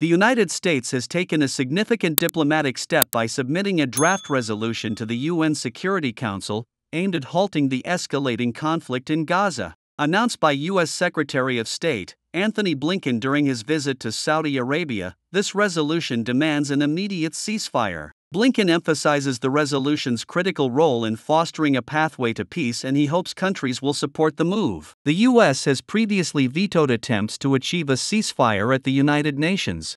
The United States has taken a significant diplomatic step by submitting a draft resolution to the UN Security Council aimed at halting the escalating conflict in Gaza. Announced by U.S. Secretary of State Antony Blinken during his visit to Saudi Arabia, this resolution demands an immediate ceasefire. Blinken emphasizes the resolution's critical role in fostering a pathway to peace, and he hopes countries will support the move. The U.S. has previously vetoed attempts to achieve a ceasefire at the United Nations.